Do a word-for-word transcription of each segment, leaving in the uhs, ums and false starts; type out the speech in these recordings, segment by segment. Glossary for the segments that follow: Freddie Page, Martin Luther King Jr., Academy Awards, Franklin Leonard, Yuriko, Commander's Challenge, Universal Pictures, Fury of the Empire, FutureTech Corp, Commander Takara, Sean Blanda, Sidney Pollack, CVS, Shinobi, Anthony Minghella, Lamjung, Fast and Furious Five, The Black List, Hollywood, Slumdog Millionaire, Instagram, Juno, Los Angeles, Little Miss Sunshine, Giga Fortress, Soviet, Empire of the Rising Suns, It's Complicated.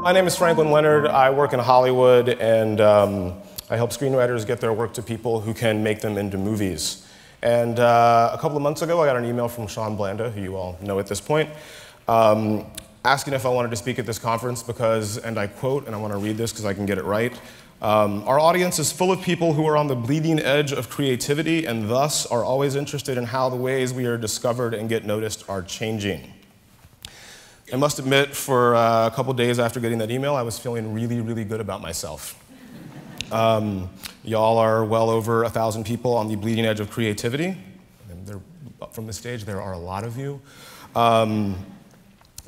My name is Franklin Leonard. I work in Hollywood, and um, I help screenwriters get their work to people who can make them into movies. And uh, a couple of months ago, I got an email from Sean Blanda, who you all know at this point, um, asking if I wanted to speak at this conference because, and I quote, and I want to read this because I can get it right, um, our audience is full of people who are on the bleeding edge of creativity and thus are always interested in how the ways we are discovered and get noticed are changing. I must admit, for uh, a couple days after getting that email, I was feeling really, really good about myself. Um, y'all are well over a thousand people on the bleeding edge of creativity. And there, from the stage, there are a lot of you. Um,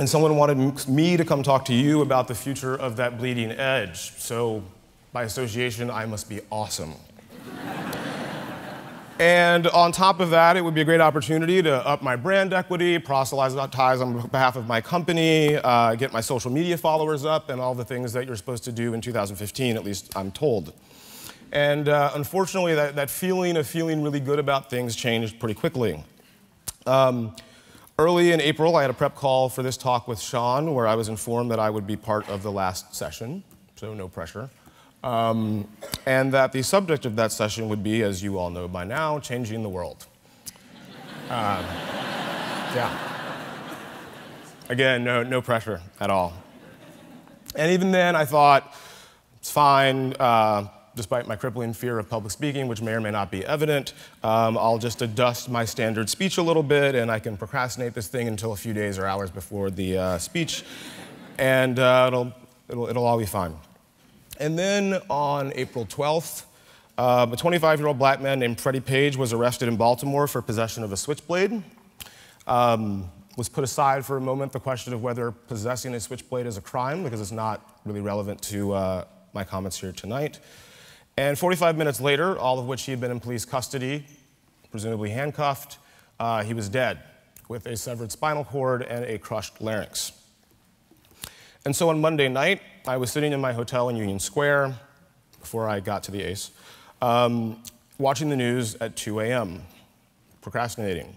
and someone wanted me to come talk to you about the future of that bleeding edge. So by association, I must be awesome. And on top of that, it would be a great opportunity to up my brand equity, proselytize about ties on behalf of my company, uh, get my social media followers up, and all the things that you're supposed to do in two thousand fifteen, at least I'm told. And uh, unfortunately, that, that feeling of feeling really good about things changed pretty quickly. Um, early in April, I had a prep call for this talk with Sean, where I was informed that I would be part of the last session, so no pressure. Um, and that the subject of that session would be, as you all know by now, changing the world. Um, yeah. Again, no, no pressure at all. And even then, I thought, it's fine, uh, despite my crippling fear of public speaking, which may or may not be evident, um, I'll just adjust my standard speech a little bit, and I can procrastinate this thing until a few days or hours before the uh, speech, and uh, it'll, it'll, it'll all be fine. And then on April twelfth, uh, a twenty-five-year-old black man named Freddie Page was arrested in Baltimore for possession of a switchblade. Um, was put aside for a moment the question of whether possessing a switchblade is a crime, because it's not really relevant to uh, my comments here tonight. And forty-five minutes later, all of which he had been in police custody, presumably handcuffed, uh, he was dead with a severed spinal cord and a crushed larynx. And so on Monday night, I was sitting in my hotel in Union Square, before I got to the Ace, um, watching the news at two A M, procrastinating,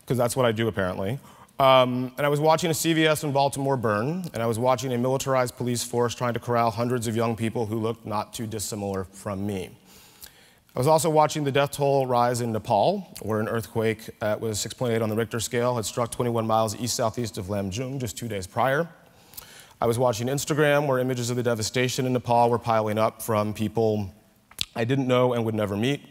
because that's what I do apparently. Um, and I was watching a C V S in Baltimore burn, and I was watching a militarized police force trying to corral hundreds of young people who looked not too dissimilar from me. I was also watching the death toll rise in Nepal, where an earthquake that was six point eight on the Richter scale had struck twenty-one miles east-southeast of Lamjung just two days prior. I was watching Instagram, where images of the devastation in Nepal were piling up from people I didn't know and would never meet.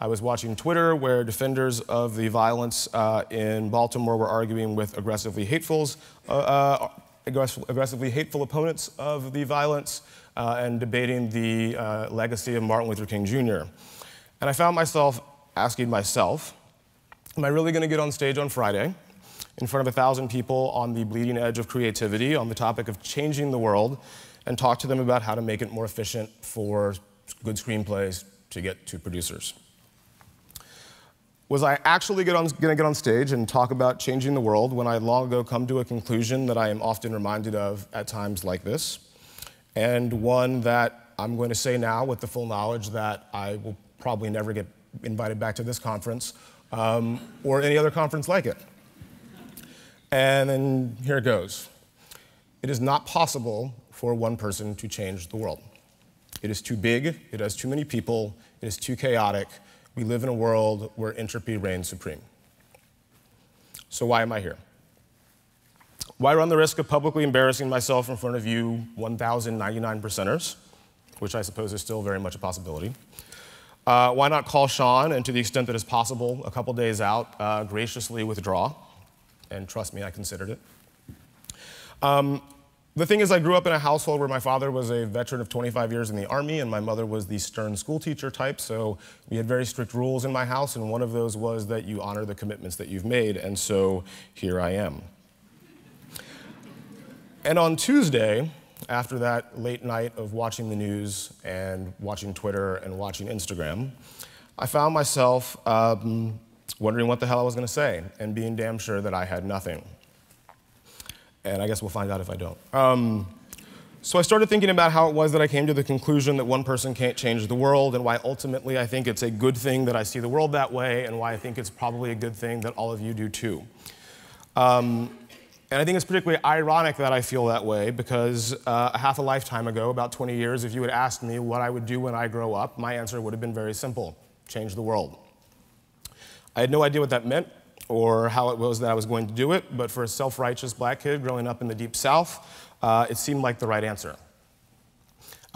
I was watching Twitter, where defenders of the violence uh, in Baltimore were arguing with aggressively hatefuls, uh, uh, aggress aggressively hateful opponents of the violence uh, and debating the uh, legacy of Martin Luther King Junior And I found myself asking myself, am I really going to get on stage on Friday in front of a thousand people on the bleeding edge of creativity on the topic of changing the world and talk to them about how to make it more efficient for good screenplays to get to producers? Was I actually going to get on stage and talk about changing the world when I had long ago come to a conclusion that I am often reminded of at times like this, and one that I'm going to say now with the full knowledge that I will probably never get invited back to this conference um, or any other conference like it? And then here it goes. It is not possible for one person to change the world. It is too big, it has too many people, it is too chaotic. We live in a world where entropy reigns supreme. So why am I here? Why run the risk of publicly embarrassing myself in front of you one thousand ninety-nine percenters, which I suppose is still very much a possibility? Uh, why not call Sean and, to the extent that is possible, a couple days out, uh, graciously withdraw? And trust me, I considered it. Um, the thing is, I grew up in a household where my father was a veteran of twenty-five years in the Army, and my mother was the stern schoolteacher type, so we had very strict rules in my house, and one of those was that you honor the commitments that you've made, and so here I am. And on Tuesday, after that late night of watching the news and watching Twitter and watching Instagram, I found myself um, wondering what the hell I was going to say, and being damn sure that I had nothing. And I guess we'll find out if I don't. Um, so I started thinking about how it was that I came to the conclusion that one person can't change the world, and why ultimately I think it's a good thing that I see the world that way, and why I think it's probably a good thing that all of you do too. Um, And I think it's particularly ironic that I feel that way because uh, half a lifetime ago, about twenty years, if you had asked me what I would do when I grow up, my answer would have been very simple: change the world. I had no idea what that meant or how it was that I was going to do it, but for a self-righteous black kid growing up in the Deep South, uh, it seemed like the right answer.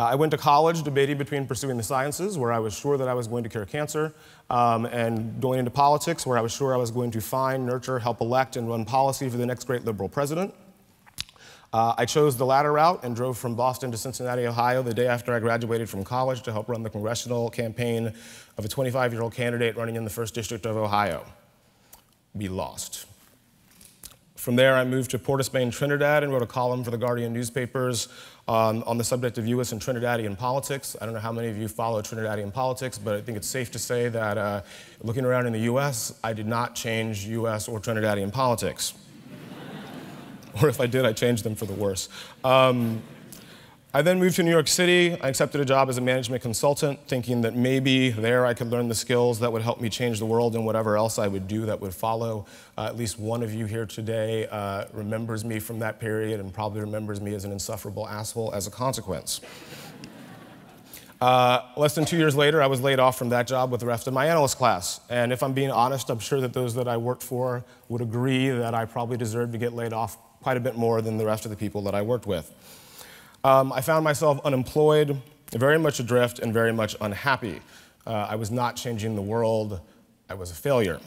Uh, I went to college debating between pursuing the sciences, where I was sure that I was going to cure cancer, um, and going into politics, where I was sure I was going to find, nurture, help elect, and run policy for the next great liberal president. Uh, I chose the latter route and drove from Boston to Cincinnati, Ohio, the day after I graduated from college to help run the congressional campaign of a twenty-five-year-old candidate running in the first district of Ohio. We lost. From there, I moved to Port of Spain, Trinidad, and wrote a column for the Guardian newspapers um, on the subject of U S and Trinidadian politics. I don't know how many of you follow Trinidadian politics, but I think it's safe to say that uh, looking around in the U S, I did not change U S or Trinidadian politics. Or if I did, I changed them for the worse. Um, I then moved to New York City. I accepted a job as a management consultant, thinking that maybe there I could learn the skills that would help me change the world and whatever else I would do that would follow. Uh, at least one of you here today uh, remembers me from that period and probably remembers me as an insufferable asshole as a consequence. Uh, less than two years later, I was laid off from that job with the rest of my analyst class. And if I'm being honest, I'm sure that those that I worked for would agree that I probably deserved to get laid off quite a bit more than the rest of the people that I worked with. Um, I found myself unemployed, very much adrift, and very much unhappy. Uh, I was not changing the world. I was a failure.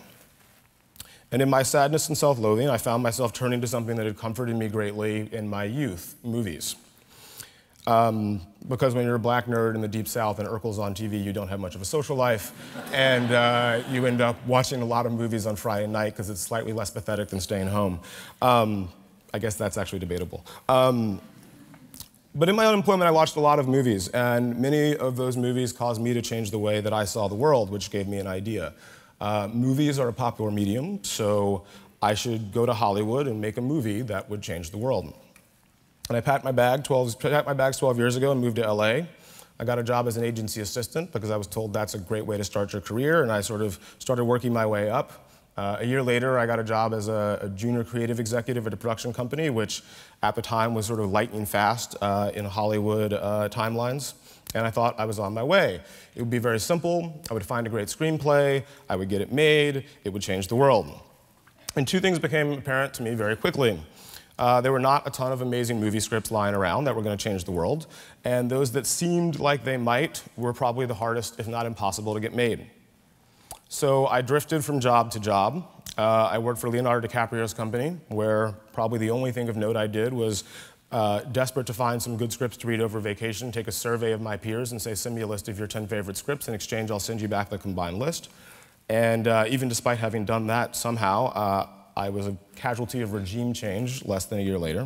And in my sadness and self-loathing, I found myself turning to something that had comforted me greatly in my youth, movies. Um, because when you're a black nerd in the Deep South and Urkel's on T V, you don't have much of a social life. And uh, you end up watching a lot of movies on Friday night because it's slightly less pathetic than staying home. Um, I guess that's actually debatable. Um, But in my unemployment, I watched a lot of movies, and many of those movies caused me to change the way that I saw the world, which gave me an idea. Uh, movies are a popular medium, so I should go to Hollywood and make a movie that would change the world. And I packed my bag twelve, packed my bags twelve years ago and moved to L A. I got a job as an agency assistant because I was told that's a great way to start your career, and I sort of started working my way up. Uh, a year later, I got a job as a, a junior creative executive at a production company, which at the time was sort of lightning fast uh, in Hollywood uh, timelines. And I thought I was on my way. It would be very simple. I would find a great screenplay. I would get it made. It would change the world. And two things became apparent to me very quickly. Uh, there were not a ton of amazing movie scripts lying around that were going to change the world. And those that seemed like they might were probably the hardest, if not impossible, to get made. So I drifted from job to job. Uh, I worked for Leonardo DiCaprio's company, where probably the only thing of note I did was uh, desperate to find some good scripts to read over vacation, take a survey of my peers and say, send me a list of your ten favorite scripts. In exchange, I'll send you back the combined list. And uh, even despite having done that somehow, uh, I was a casualty of regime change less than a year later.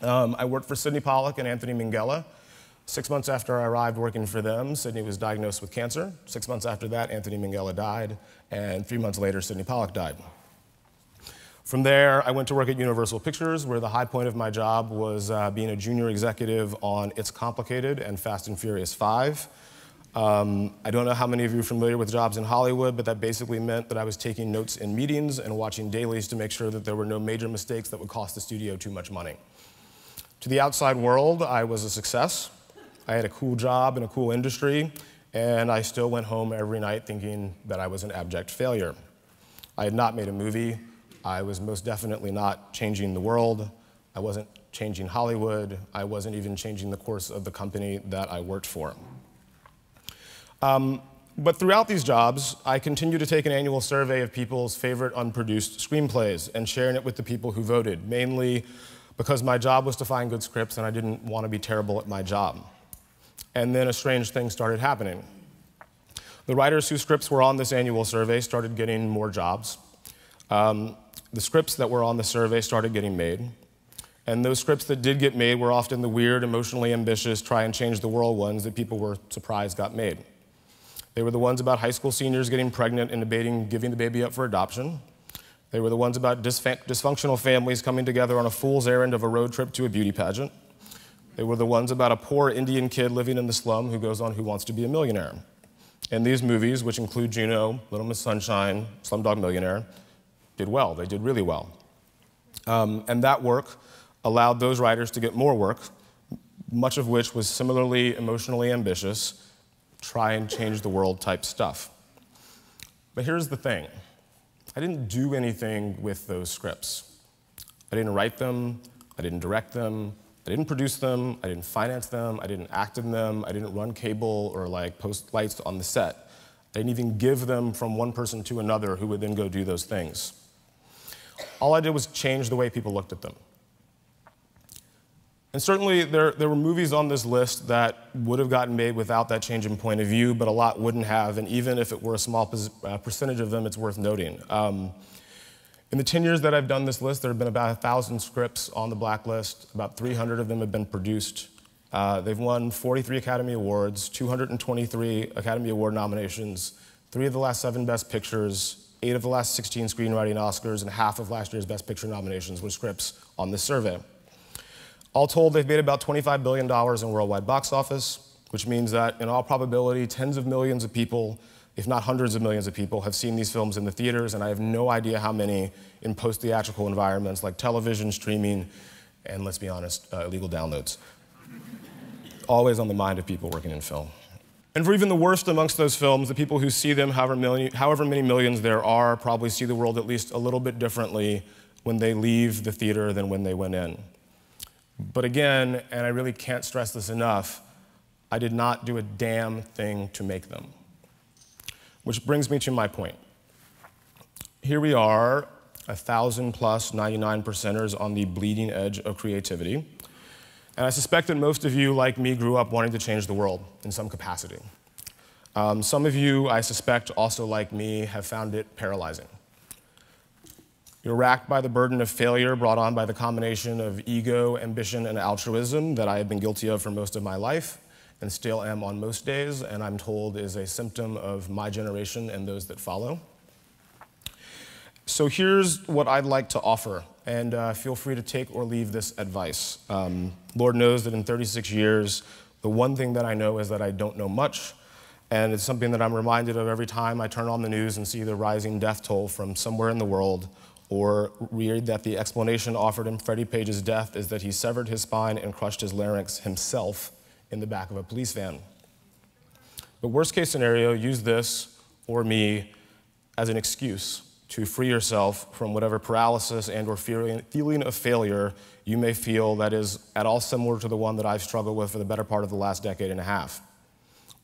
Um, I worked for Sidney Pollack and Anthony Minghella. Six months after I arrived working for them, Sidney was diagnosed with cancer. Six months after that, Anthony Minghella died. And three months later, Sidney Pollack died. From there, I went to work at Universal Pictures, where the high point of my job was uh, being a junior executive on It's Complicated and Fast and Furious Five. Um, I don't know how many of you are familiar with jobs in Hollywood, but that basically meant that I was taking notes in meetings and watching dailies to make sure that there were no major mistakes that would cost the studio too much money. To the outside world, I was a success. I had a cool job in a cool industry, and I still went home every night thinking that I was an abject failure. I had not made a movie. I was most definitely not changing the world. I wasn't changing Hollywood. I wasn't even changing the course of the company that I worked for. Um, but throughout these jobs, I continued to take an annual survey of people's favorite unproduced screenplays and sharing it with the people who voted, mainly because my job was to find good scripts and I didn't want to be terrible at my job. And then a strange thing started happening. The writers whose scripts were on this annual survey started getting more jobs. Um, the scripts that were on the survey started getting made. And those scripts that did get made were often the weird, emotionally ambitious, try and change the world ones that people were surprised got made. They were the ones about high school seniors getting pregnant and debating giving the baby up for adoption. They were the ones about dysfunctional families coming together on a fool's errand of a road trip to a beauty pageant. They were the ones about a poor Indian kid living in the slum who goes on Who Wants to Be a Millionaire. And these movies, which include Juno, Little Miss Sunshine, Slumdog Millionaire, did well. They did really well. Um, and that work allowed those writers to get more work, much of which was similarly emotionally ambitious, try and change the world type stuff. But here's the thing. I didn't do anything with those scripts. I didn't write them, I didn't direct them, I didn't produce them, I didn't finance them, I didn't act in them, I didn't run cable or like post lights on the set. I didn't even give them from one person to another who would then go do those things. All I did was change the way people looked at them. And certainly there, there were movies on this list that would have gotten made without that change in point of view, but a lot wouldn't have, and even if it were a small uh, percentage of them, it's worth noting. Um, in the ten years that I've done this list, there have been about one thousand scripts on the Black List. About three hundred of them have been produced. Uh, they've won forty-three Academy Awards, two hundred twenty-three Academy Award nominations, three of the last seven Best Pictures, eight of the last sixteen Screenwriting Oscars, and half of last year's Best Picture nominations were scripts on this survey. All told, they've made about twenty-five billion dollars in worldwide box office, which means that, in all probability, tens of millions of people, if not hundreds of millions of people, have seen these films in the theaters, and I have no idea how many in post-theatrical environments like television, streaming, and let's be honest, uh, illegal downloads. Always on the mind of people working in film. And for even the worst amongst those films, the people who see them, however many, however many millions there are, probably see the world at least a little bit differently when they leave the theater than when they went in. But again, and I really can't stress this enough, I did not do a damn thing to make them. Which brings me to my point. Here we are, a thousand plus ninety-nine percenters on the bleeding edge of creativity. And I suspect that most of you, like me, grew up wanting to change the world in some capacity. Um, some of you, I suspect, also like me, have found it paralyzing. You're racked by the burden of failure brought on by the combination of ego, ambition, and altruism that I have been guilty of for most of my life, and still am on most days, and I'm told is a symptom of my generation and those that follow. So here's what I'd like to offer, and uh, feel free to take or leave this advice. Um, Lord knows that in thirty-six years, the one thing that I know is that I don't know much, and it's something that I'm reminded of every time I turn on the news and see the rising death toll from somewhere in the world, or read that the explanation offered in Freddie Page's death is that he severed his spine and crushed his larynx himself in the back of a police van. But worst case scenario, use this or me as an excuse to free yourself from whatever paralysis and or feeling of failure you may feel that is at all similar to the one that I've struggled with for the better part of the last decade and a half.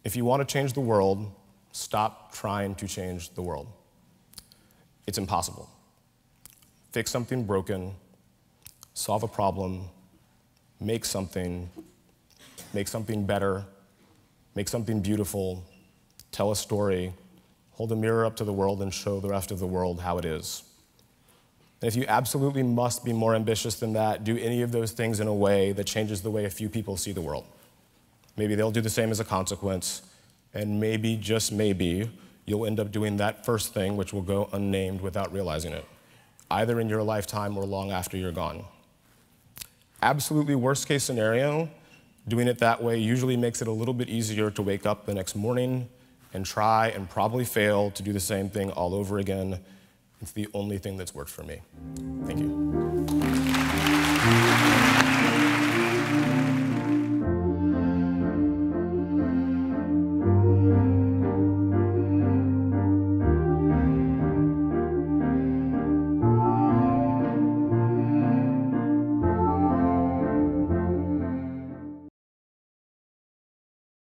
If you want to change the world, stop trying to change the world. It's impossible. Fix something broken, solve a problem, make something, make something better, make something beautiful, tell a story, hold a mirror up to the world and show the rest of the world how it is. And if you absolutely must be more ambitious than that, do any of those things in a way that changes the way a few people see the world. Maybe they'll do the same as a consequence, and maybe, just maybe, you'll end up doing that first thing which will go unnamed without realizing it, either in your lifetime or long after you're gone. Absolutely worst case scenario, doing it that way usually makes it a little bit easier to wake up the next morning and try and probably fail to do the same thing all over again. It's the only thing that's worked for me. Thank you.